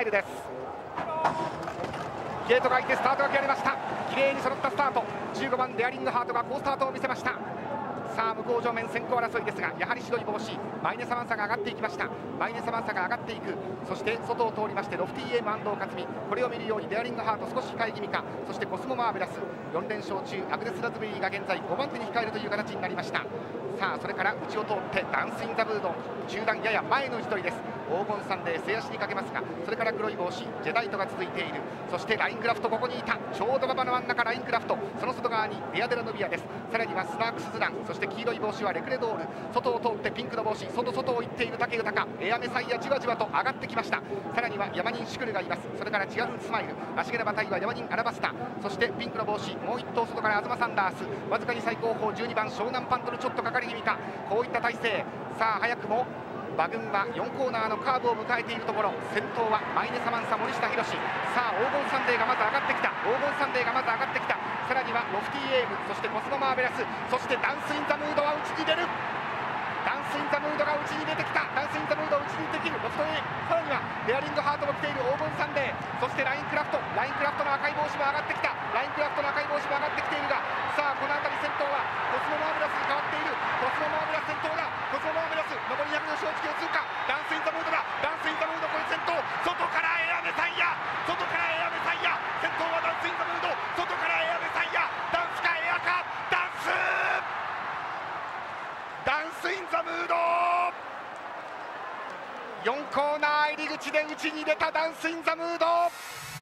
イルです。ゲートが開いてスタートが切られました。綺麗に揃ったスタート。15番デアリングハートが好スタートを見せました。さあ向こう上面先行争いですが、やはり白い帽子マイネサマンサが上がっていきました。マイネサマンサが上がっていく。そして外を通りましてロフティーエーム安藤克実、これを見るようにデアリングハート少し控え気味か。そしてコスモマーベラス4連勝中、アグネス・ラズベリーが現在5番手に控えるという形になりました。さあそれから内を通ってダンス・イン・ザ・ブード、中段やや前の位置取りです。黄金サンデー背足にかけますが、それから黒い帽子ジェダイトが続いている。そしてラインクラフト、ここにいた。ちょうど馬場の真ん中ラインクラフト、その外側にディアデラノビアです。さらにはスナークスズラン、そして黄色い帽子はレクレドール。外を通ってピンクの帽子外を行っている武豊、エアメサイヤじわじわと上がってきました。さらにはヤマニンシュクルがいます。それからチアフンスマイル、足毛の馬体はヤマニンアラバスタ、そしてピンクの帽子もう1頭外から東サンダース、わずかに最後方12番湘南パントルちょっとかかり気味か、こういった体勢。さあ早くも馬群は4コーナーのカーブを迎えているところ。先頭はマイネサマンサ、森下博士。さあ黄金サンデーがまず上がってきた。さらにはロフティーエーム、そしてコスモマーベラス、そしてダンス・イン・ザ・ムードは内に出る。ダンス・イン・ザ・ムードが内に出てきた。ダンス・イン・ザ・ムードを内にできるロフト A。 さらにはデアリングハートも来ている黄金サンデー、そしてラインクラフト、の赤い帽子も上がってきた。さあこの辺り先頭はコスモマーベラスに変わっている。コスモマーベラス上り200の正直を通過。ダンスインザムードだ。これ先頭、外からエアメサイヤ、先頭はダンスインザムード、外からエアメサイヤ。ダンスかエアか、ダンスインザムード。4コーナー入り口で内に出たダンスインザムード。